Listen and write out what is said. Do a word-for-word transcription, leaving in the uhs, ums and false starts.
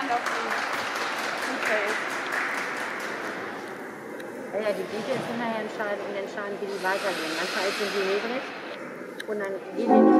gespannt auf die Details. Ja, die Details nachher entscheiden und entscheiden, wie die weitergehen. Manchmal sind sie niedrig und dann gehen die nicht.